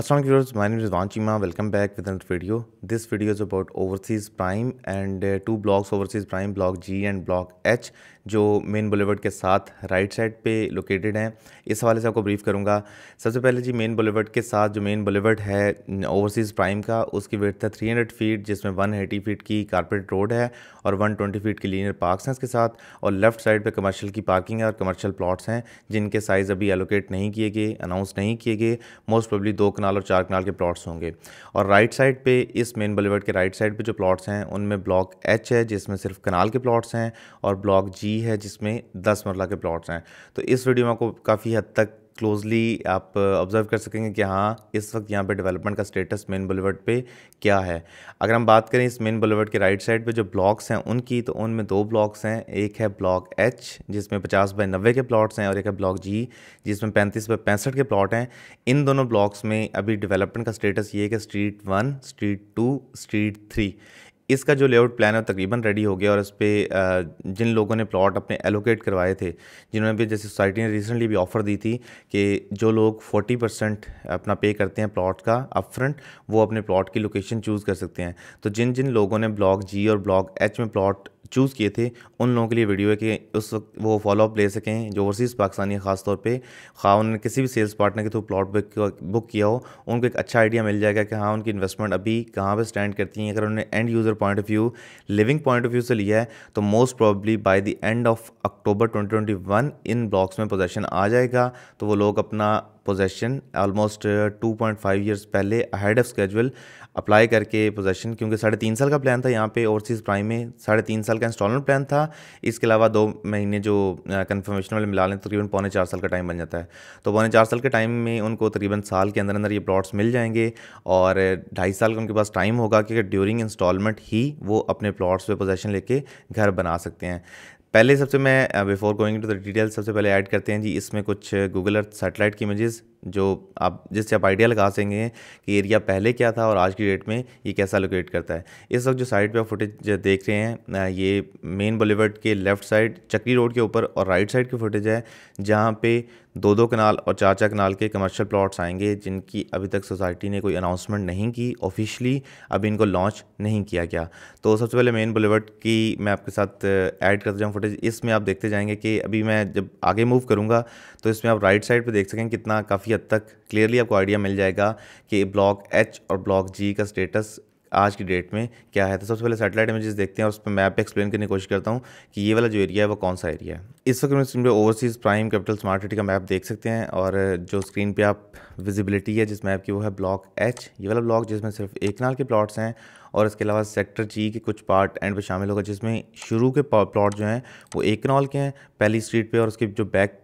Assalamualaikum viewers, my name is Rizwan Cheema. Welcome back with another video. This video is about Overseas Prime and two blocks, Overseas Prime Block G and Block H, जो main boulevard के साथ right side पे located हैं. इस हवाले से आपको brief करूंगा. सबसे पहले जी मेन बुलेवर्ड के साथ जो मेन बुलेवर्ड है ओवरसीज़ प्राइम का, उसकी विड्थ है 300 फीट, जिसमें 180 फीट की कारपेट रोड है और 120 फीट की लीनियर पार्क्स हैं इसके साथ, और लेफ्ट साइड पे कमर्शियल की पार्किंग है और कमर्शियल प्लाट्स हैं जिनके साइज़ अभी एलोकेट नहीं किए गए, अनाउंस नहीं किए गए. मोस्ट प्रोबेबली 2 कनाल और 4 कनाल के प्लाट्स होंगे. और राइट साइड पे इस मेन बुलेवर्ड के राइट साइड पे जो प्लाट्स हैं उनमें ब्लॉक एच है जिसमें सिर्फ कनाल के प्लाट्स हैं, और ब्लॉक जी है जिसमें 10 मरला के प्लाट्स हैं. तो इस वीडियो में आपको काफ़ी हद तक क्लोजली आप ऑब्ज़र्व कर सकेंगे कि हाँ इस वक्त यहाँ पे डेवलपमेंट का स्टेटस मेन बुलेवर्ड पे क्या है. अगर हम बात करें इस मेन बुलेवर्ड के राइट साइड पे जो ब्लॉक्स हैं उनकी, तो उनमें 2 ब्लॉक्स हैं. एक है ब्लॉक एच जिसमें 50 बाई 90 के प्लॉट्स हैं, और एक है ब्लॉक जी जिसमें 35 बाई 65 के प्लॉट हैं. इन दोनों ब्लॉक्स में अभी डेवलपमेंट का स्टेटस ये है कि स्ट्रीट 1, स्ट्रीट 2, स्ट्रीट 3, इसका जो लेआउट प्लान है तकरीबन रेडी हो गया. और इस पर जिन लोगों ने प्लॉट अपने एलोकेट करवाए थे, जिन्होंने भी, जैसे सोसाइटी ने रिसेंटली भी ऑफ़र दी थी कि जो लोग 40% अपना पे करते हैं प्लॉट का अपफ्रंट, वो अपने प्लॉट की लोकेशन चूज़ कर सकते हैं. तो जिन जिन लोगों ने ब्लॉक जी और ब्लॉक एच में प्लॉट चूज़ किए थे उन लोगों के लिए वीडियो है कि उस वक्त वो फॉलोअप ले सकें जो ओवरसीज़ पाकिस्तानी ख़ासतौर पे, खा उन्होंने किसी भी सेल्स पार्टनर के थ्रू प्लॉट बुक किया हो, उनको एक अच्छा आइडिया मिल जाएगा कि हाँ उनकी इन्वेस्टमेंट अभी कहाँ पे स्टैंड करती है. अगर उन्होंने end user point of view, living point of view से लिया है, तो most probably by the end of October 2021 इन ब्लॉक्स में पोजेसन आ जाएगा. तो वो लोग अपना पोजेसन ऑलमोस्ट 2.5 ईयर्स पहले अहेड ऑफ स्केजुअल अप्लाई करके पोजेसन, क्योंकि 3.5 साल का प्लान था यहाँ पे ओवरसीज़ प्राइम में, 3.5 साल का इंस्टॉलमेंट प्लान था. इसके अलावा 2 महीने जो कन्फर्मेशन वाले मिला लें तो तकरीबन 3.25 साल का टाइम बन जाता है. तो 3.25 साल के टाइम में उनको तकरीबन साल के अंदर अंदर ये प्लॉट्स मिल जाएंगे, और 2.5 साल का उनके पास टाइम होगा कि ड्यूरिंग इंस्टॉलमेंट ही वो अपने प्लॉट्स पर पोजेसन लेके घर बना सकते हैं. पहले सबसे मैं before going to the detail सबसे पहले ऐड करते हैं जी इसमें कुछ गूगल अर्थ सैटेलाइट की इमेजेस, जो आप जिससे आप आइडिया लगा सकेंगे कि एरिया पहले क्या था और आज की डेट में ये कैसा लोकेट करता है. इस वक्त जो साइड पे आप फुटेज देख रहे हैं ये मेन बुलेवर्ड के लेफ़्ट साइड चक्री रोड के ऊपर और राइट साइड की फुटेज है, जहाँ पे 2-2 कनाल और 4-4 कनाल के कमर्शियल प्लॉट्स आएंगे, जिनकी अभी तक सोसाइटी ने कोई अनाउंसमेंट नहीं की ऑफिशियली, अभी इनको लॉन्च नहीं किया गया. तो सबसे पहले मेन बुलेवर्ड की मैं आपके साथ ऐड करता जाऊँ फुटेज. इसमें आप देखते जाएँगे कि अभी मैं जब आगे मूव करूँगा तो इसमें आप राइट साइड पर देख सकें कितना काफ़ी हद तक क्लियरली आपको आइडिया मिल जाएगा कि ब्लॉक एच और ब्लॉक जी का स्टेटस आज की डेट में क्या है. तो सबसे पहले सैटेलाइट इमेजेस देखते हैं और उस पर मैप एक्सप्लेन करने की कोशिश करता हूं कि ये वाला जो एरिया है वो कौन सा एरिया है. इस वक्त हम स्क्रीन पे overseas prime capital smart city का मैप देख सकते हैं, और जो स्क्रीन पे आप विजिबिलिटी है जिस मैप की, वो है ब्लॉक एच, ये वाला ब्लॉक जिसमें सिर्फ 1 कनाल के प्लॉट्स हैं, और इसके अलावा सेक्टर जी के कुछ पार्ट एंड पे शामिल होगा, जिसमें शुरू के प्लॉट जो हैं वो 1 कनाल के हैं पहली स्ट्रीट पे, और उसकी जो बैक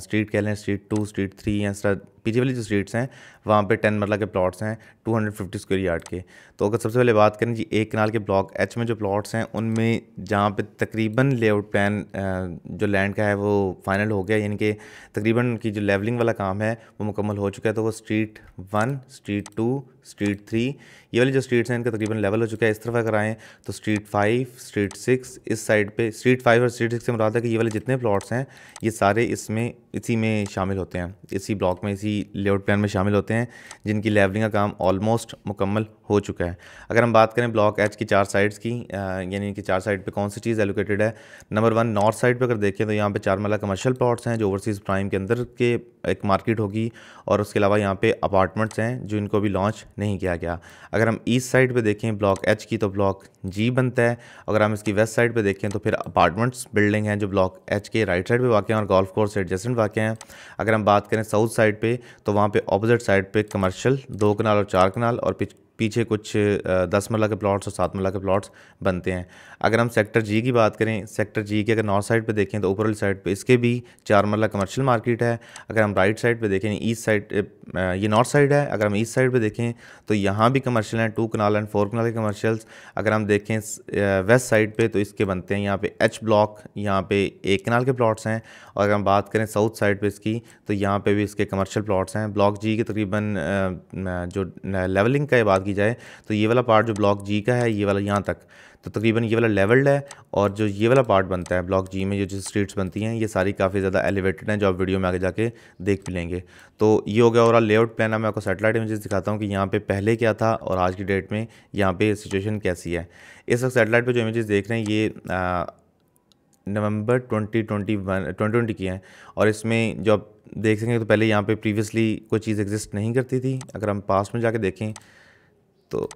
स्ट्रीट कह लें, स्ट्रीट 2, स्ट्रीट 3 या पीछे वाली जो स्ट्रीट्स हैं वहाँ पे 10 मरला के प्लॉट्स हैं 250 स्क्वायर यार्ड के. तो अगर सबसे पहले बात करें जी 1 कनाल के ब्लॉक एच में जो प्लॉट्स हैं उनमें, जहाँ पे तकरीबन लेआउट प्लान जो लैंड का है वो फाइनल हो गया, यानी कि तकरीबन की जो लेवलिंग वाला काम है वो मुकम्मल हो चुका है. तो वो स्ट्रीट 1, स्ट्रीट 2, स्ट्रीट 3 ये वाली जो स्ट्रीट्स हैं इनका तकरीबन लेवल हो चुका है. इस तरफ अगर आएँ तो स्ट्रीट 5, स्ट्रीट 6 इस साइड पे, स्ट्रीट 5 और स्ट्रीट 6 से मुराद है कि ये वाले जितने प्लॉट्स हैं ये सारे इसमें इसी में शामिल होते हैं, इसी ब्लॉक में, इसी लेआउट प्लान में शामिल होते हैं, जिनकी लेवलिंग का काम ऑलमोस्ट मुकम्मल हो चुका है. अगर हम बात करें ब्लॉक एच की 4 साइड्स की, यानी कि 4 साइड पे कौन सी चीज़ एलोकेटेड है. नंबर 1 नॉर्थ साइड पे अगर देखें तो यहाँ पे 4 मरला कमर्शियल प्लॉट्स हैं जो ओवरसीज़ प्राइम के अंदर के एक मार्केट होगी, और उसके अलावा यहाँ पे अपार्टमेंट्स हैं जो इनको भी लॉन्च नहीं किया गया. अगर हम ईस्ट साइड पे देखें ब्लॉक एच की तो ब्लॉक जी बनता है, अगर हम इसकी वेस्ट साइड पे देखें तो फिर अपार्टमेंट्स बिल्डिंग हैं जो ब्लॉक एच के राइट साइड पे वाक़ हैं और गोल्फ कोर्स से एडजेसेंट वाक़ हैं. अगर हम बात करें साउथ साइड पे तो वहाँ पे ऑपोजिट साइड पे कमर्शियल 2 कनाल और 4 कनाल और पीछे कुछ 10 मरला के प्लॉट्स और 7 मरला के प्लॉट्स बनते हैं. अगर हम सेक्टर जी की बात करें, सेक्टर जी के अगर नॉर्थ साइड पे देखें तो ऊपर वाली साइड पे इसके भी 4 मरला कमर्शियल मार्केट है. अगर हम राइट साइड पे देखें, ईस्ट साइड, ये नॉर्थ साइड है, अगर हम ईस्ट साइड पे देखें तो यहाँ भी कमर्शियल हैं, 2 कनाल एंड 4 कनाल के कमर्शियल्स. अगर हम देखें वेस्ट साइड पर तो इसके बनते हैं यहाँ पे एच ब्लॉक, यहाँ पे 1 कनाल के प्लॉट्स हैं, और अगर हम बात करें साउथ साइड पर इसकी तो यहाँ पर भी इसके कमर्शियल प्लॉट्स हैं. ब्लॉक जी के तकरीबन जो लेवलिंग का बात की जाए तो ये वाला पार्ट जो ब्लॉक जी का है ये वाला यहाँ तक, तो तकरीबन ये वाला लेवल्ड है और जो ये वाला पार्ट बनता है ब्लॉक जी में जो स्ट्रीट्स बनती हैं ये सारी काफ़ी ज़्यादा एलिवेटेड हैं, जो आप वीडियो में आगे जाके देख भी लेंगे। तो ये हो गया और लेआउट प्लान। मैं आपको सैटेलाइट इमेजेस दिखाता हूँ कि यहाँ पे पहले क्या था और आज की डेट में यहाँ पे सिचुएशन कैसी है। इस वक्त सैटेलाइट पे जो इमेजेस देख रहे हैं ये नवंबर 2020 की हैं और इसमें जो आप देख सकेंगे तो पहले यहाँ पे प्रीवियसली कोई चीज़ एग्जिस्ट नहीं करती थी। अगर हम पास में जाके देखें तो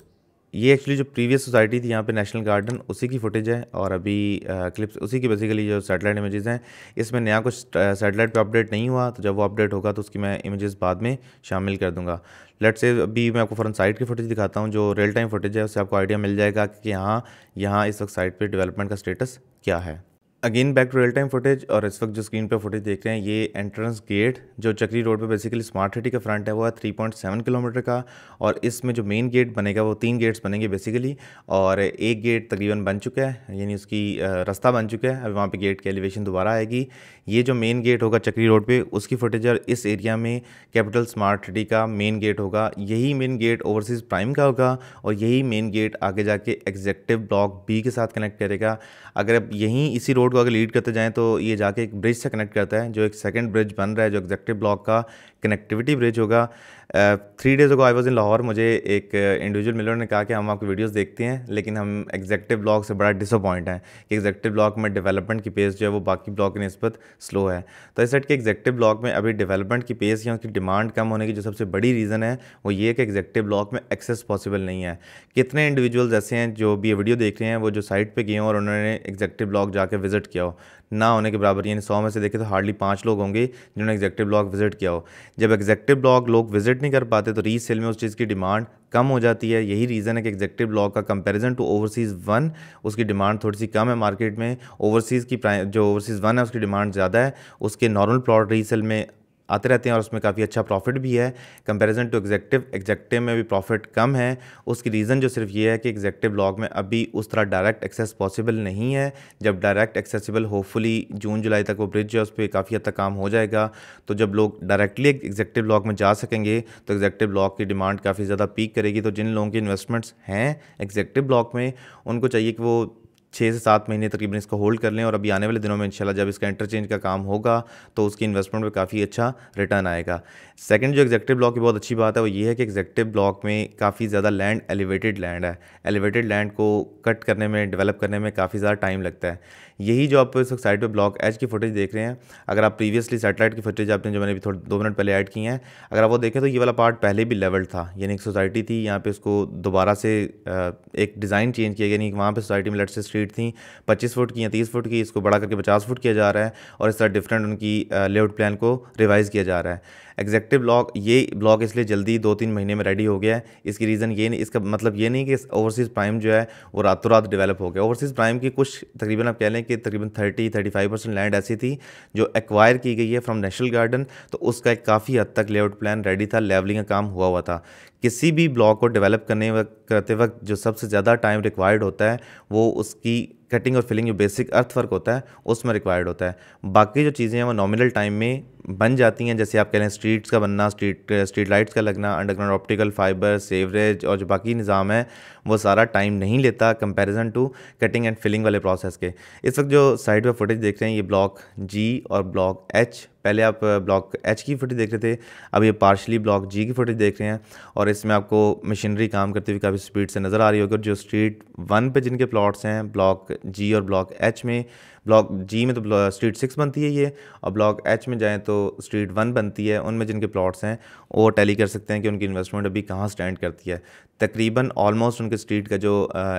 ये एक्चुअली जो प्रीवियस सोसाइटी थी यहाँ पे नेशनल गार्डन, उसी की फुटेज है और अभी क्लिप्स उसी की बेसिकली जो सैटेलाइट इमेजेस हैं। इसमें नया कुछ सैटेलाइट पे अपडेट नहीं हुआ, तो जब वो अपडेट होगा तो उसकी मैं इमेजेस बाद में शामिल कर दूंगा। लेट्स से अभी मैं आपको फ्रंट साइड की फुटेज दिखाता हूँ, जो रियल टाइम फुटेज है, उससे आपको आइडिया मिल जाएगा कि यहाँ इस वक्त साइट पर डेवलपमेंट का स्टेटस क्या है। Again back to real time footage और इस वक्त जो स्क्रीन पे फुटेज देख रहे हैं ये एंट्रेंस गेट जो चक्री रोड पे बेसिकली स्मार्ट सिटी का फ्रंट है वो है 3.7 किलोमीटर का और इसमें जो मेन गेट बनेगा वो 3 गेट्स बनेंगे बेसिकली और एक गेट तकरीबन बन चुका है, यानी उसकी रास्ता बन चुका है। अभी वहाँ पे गेट की एलिवेशन दोबारा आएगी। ये जो मेन गेट होगा चक्री रोड पर उसकी फुटेज और इस एरिया में कैपिटल स्मार्ट सिटी का मेन गेट होगा। यही मेन गेट ओवरसीज़ प्राइम का होगा और यही मेन गेट आगे जाके एग्जीक्यूटिव ब्लॉक बी के साथ कनेक्ट करेगा। अगर अब यहीं इसी रोड को अगर लीड करते जाएं तो ये जाके एक ब्रिज से कनेक्ट करता है, जो एक सेकंड ब्रिज बन रहा है जो एग्जीक्यूटिव ब्लॉक का कनेक्टिविटी ब्रिज होगा। 3 days ago I was in Lahore, मुझे एक इंडिविजुअल मिलर ने कहा कि हम आपकी वीडियोस देखते हैं लेकिन हम एग्जीक्यूटिव ब्लॉक से बड़ा डिसअपॉइंट हैं कि एग्जीक्यूटिव ब्लॉक में डेवलपमेंट की पेस जो है वो बाकी ब्लॉक की निस्बत स्लो है। तो इस सेट के एग्जीक्यूटिव ब्लॉक में अभी डेवलपमेंट की पेस या उसकी डिमांड कम होने की जो सबसे बड़ी रीज़न है वो ये कि एग्जीक्यूटिव ब्लॉक में एक्सेस पॉसिबल नहीं है। कितने इंडिविजुअल्स ऐसे हैं जो भी ये वीडियो देख रहे हैं वो जो साइट पर गए और उन्होंने एग्जीक्यूटिव ब्लॉक जाकर विजिट किया हो, ना होने के बराबर, यानी 100 में से देखें तो हार्डली 5 लोग होंगे जिन्होंने एग्जीक्यूटिव ब्लॉक विजिट किया हो। जब एग्जीक्यूटिव ब्लॉक लोग विजिट नहीं कर पाते तो रीसेल में उस चीज़ की डिमांड कम हो जाती है। यही रीज़न है कि एग्जीक्यूटिव ब्लॉक का कंपैरिजन टू ओवरसीज़ वन उसकी डिमांड थोड़ी सी कम है मार्केट में। ओवरसीज़ की जो ओवरसीज़ वन है उसकी डिमांड ज़्यादा है, उसके नॉर्मल प्लॉट रीसेल में आते रहते हैं और उसमें काफ़ी अच्छा प्रॉफिट भी है कंपैरिजन टू एग्जीक्यूटिव में भी प्रॉफिट कम है। उसकी रीज़न जो सिर्फ ये है कि एग्जीक्यूटिव ब्लॉक में अभी उस तरह डायरेक्ट एक्सेस पॉसिबल नहीं है। जब डायरेक्ट एक्सेसिबल होपफुली जून जुलाई तक वो ब्रिज है उस पर काफ़ी हद तक काम हो जाएगा, तो जब लोग डायरेक्टली एग्जीक्यूटिव ब्लॉक में जा सकेंगे तो एग्जीक्यूटिव ब्लॉक की डिमांड काफ़ी ज़्यादा पीक करेगी। तो जिन लोगों की इन्वेस्टमेंट्स हैं एग्जीक्यूटिव ब्लॉक में उनको चाहिए कि वो 6 से 7 महीने तकरीबन इसको होल्ड कर लें और अभी आने वाले दिनों में इंशाल्लाह जब इसका इंटरचेंज का काम होगा तो उसकी इन्वेस्टमेंट पर काफ़ी अच्छा रिटर्न आएगा। सेकंड जो एग्जीक्यूटिव ब्लॉक की बहुत अच्छी बात है वो ये है कि एग्जीक्यूटिव ब्लॉक में काफ़ी ज़्यादा लैंड एलिवेटेड लैंड है। एलिवेटेड लैंड को कट करने में डेवलप करने में काफ़ी ज़्यादा टाइम लगता है। यही जो आप इस साइड पर ब्लॉक एच की फुटेज देख रहे हैं, अगर आप प्रीवियसली सैटेलाइट की फुटेज आपने जो मैंने अभी थोड़े 2 मिनट पहले ऐड की हैं अगर आप वो देखें तो ये वाला पार्ट पहले भी लेवल था, यानी एक सोसाइटी थी, यहाँ पर उसको दोबारा से एक डिज़ाइन चेंज किया, यानी वहाँ पर सोसाइटी में लेट्स से थी 25 फुट की या 30 फुट की, इसको बड़ा करके 50 फुट किया जा रहा है और इस तरह डिफरेंट उनकी लेआउट प्लान को रिवाइज किया जा रहा है। एग्जीक्यूटिव ब्लॉक ये ब्लॉक इसलिए जल्दी 2-3 महीने में रेडी हो गया है। इसकी रीज़न ये नहीं, इसका मतलब ये नहीं कि ओवरसीज़ प्राइम जो है वो रातों रात डेवलप हो गया। ओवरसीज़ प्राइम की कुछ तकरीबन आप कह लें कि तकरीबन 30-35% लैंड ऐसी थी जो एक्वायर की गई है फ्रॉम नेशनल गार्डन, तो उसका एक काफ़ी हद तक लेआउट प्लान रेडी था, लेवलिंग का काम हुआ हुआ था। किसी भी ब्लॉक को डेवलप करते वक्त जो सबसे ज़्यादा टाइम रिक्वायर्ड होता है वो उसकी कटिंग और फिलिंग जो बेसिक अर्थ वर्क होता है उसमें रिक्वायर्ड होता है। बाकी जो चीज़ें हैं वो नॉमिनल टाइम में बन जाती हैं, जैसे आप कह रहे हैं स्ट्रीट्स का बनना, स्ट्रीट लाइट्स का लगना, अंडरग्राउंड ऑप्टिकल फाइबर, सेवरेज और जो बाकी निज़ाम है वो सारा टाइम नहीं लेता comparison to cutting and filling वाले प्रोसेस के। इस वक्त जो साइड पर फुटेज देख रहे हैं ये ब्लॉक जी और ब्लॉक एच, पहले आप ब्लॉक एच की फुटेज देख रहे थे, अब ये पार्शली ब्लॉक जी की फुटेज देख रहे हैं और इसमें आपको मशीनरी काम करते हुए काफ़ी स्पीड से नज़र आ रही होगी। और जो स्ट्रीट वन पे जिनके प्लॉट्स हैं ब्लॉक जी और ब्लॉक एच में, ब्लॉक जी में तो स्ट्रीट 6 बनती है ये और ब्लॉक एच में जाएँ तो स्ट्रीट 1 बनती है, उनमें जिनके प्लॉट्स हैं वो टैली कर सकते हैं कि उनकी इन्वेस्टमेंट अभी कहाँ स्टैंड करती है। तकरीबन ऑलमोस्ट उनके स्ट्रीट का जो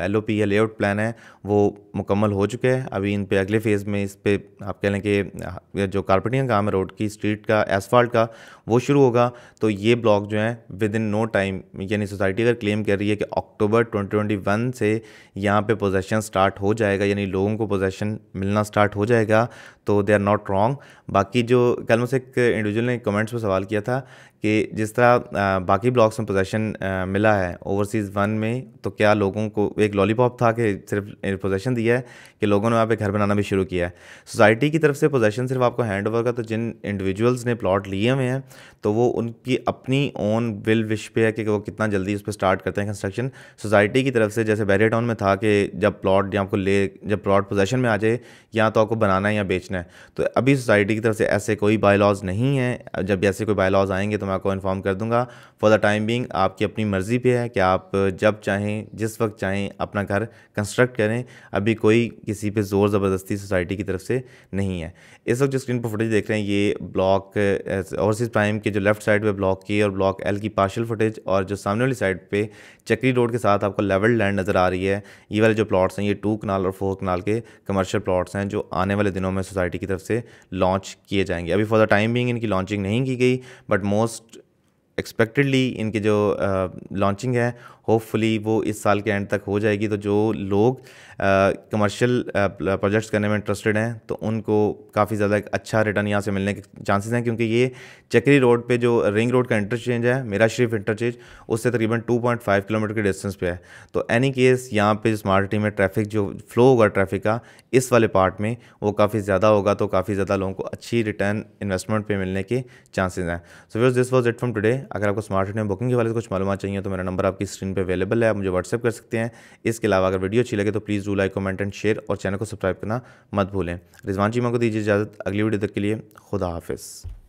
LOP है लेआउट प्लान है वो मुकम्मल हो चुके हैं। अभी इन पे अगले फेज़ में इस पे आप कह लें कि जो कारपेटिंग का काम है रोड की, स्ट्रीट का, एसफाल्ट का, वो शुरू होगा। तो ये ब्लॉक जो है विद इन नो टाइम, यानी सोसाइटी अगर क्लेम कर रही है कि अक्टूबर 2021 से यहाँ पे पोजेसन स्टार्ट हो जाएगा, यानी लोगों को पोजेसन मिलना स्टार्ट हो जाएगा, तो दे आर नॉट रॉन्ग। बाकी जो कल मुझसे एक इंडिविजुअल ने कमेंट्स में सवाल किया था कि जिस तरह बाकी ब्लॉक्स में पोजेसन मिला है ओवरसीज़ वन में, तो क्या लोगों को एक लॉलीपॉप था कि सिर्फ पोजेसन दिया है कि लोगों ने वहाँ पे घर बनाना भी शुरू किया है। सोसाइटी की तरफ से पोजेसन सिर्फ आपको हैंड ओवर का, तो जिन इंडिविजुअल्स ने प्लॉट लिए हुए हैं तो वो उनकी अपनी ओन विल विश पे है कि वो कितना जल्दी उस पर स्टार्ट करते हैं कंस्ट्रक्शन। सोसाइटी की तरफ से जैसे बैरियर टाउन में था कि जब प्लॉट पोजेसन में आ जाए या तो आपको बनाना है या बेचना है। तो अभी सोसाइटी की तरफ से ऐसे कोई बाय लॉज नहीं है, जब ऐसे कोई बाय लॉज आएंगे तो आपको इन्फॉर्म कर दूंगा। फॉर द टाइम बीइंग आपकी अपनी मर्जी पे है कि आप जब चाहें जिस वक्त चाहें अपना घर कंस्ट्रक्ट करें, अभी कोई किसी पे ज़ोर ज़बरदस्ती सोसाइटी की तरफ से नहीं है। इस वक्त जो स्क्रीन पर फुटेज देख रहे हैं ये ब्लॉक ओवरसीज़ प्राइम के जो लेफ्ट साइड पे ब्लॉक के और ब्लॉक एल की पार्शियल फुटेज, और जो सामने वाली साइड पे चक्री रोड के साथ आपको लेवल लैंड नज़र आ रही है। ये वाले जो प्लॉट्स हैं ये 2 कनाल और 4 कनाल के कमर्शियल प्लॉट्स हैं जो आने वाले दिनों में सोसाइटी की तरफ से लॉन्च किए जाएंगे। अभी फॉर द टाइम बीइंग इनकी लॉन्चिंग नहीं की गई, बट मोस्ट एक्सपेक्टेडली इनकी जो लॉन्चिंग है होपफुली वो इस साल के एंड तक हो जाएगी। तो जो लोग कमर्शियल प्रोजेक्ट्स करने में इंटरेस्टेड हैं तो उनको काफ़ी ज़्यादा एक अच्छा रिटर्न यहाँ से मिलने के चांसेस हैं, क्योंकि ये चक्री रोड पे जो रिंग रोड का इंटरचेंज है मेरा शरीफ इंटरचेंज उससे तकरीबन 2.5 किलोमीटर के डिस्टेंस पे है। तो एनी केस यहाँ पे स्मार्ट सिटी में ट्रैफिक जो फ्लो होगा ट्रैफिक का इस वाले पार्ट में वो काफ़ी ज़्यादा होगा, तो काफ़ी ज़्यादा लोगों को अच्छी रिटर्न इन्वेस्टमेंट पे मिलने के चांसेस हैं। So viewers this was it from today. अगर आपको स्मार्ट सिटी में बुकिंग के बारे में कुछ मालूम चाहिए तो मेरा नंबर आपकी स्क्रीन पे अवेलेबल है, आप मुझे व्हाट्सएप कर सकते हैं। इसके अलावा अगर वीडियो अच्छी लगे तो please do like comment and share और चैनल को सब्सक्राइब करना मत भूलें। रिजवान चीमा को दीजिए इजाज़त, अगली वीडियो तक के लिए खुदा हाफिज़।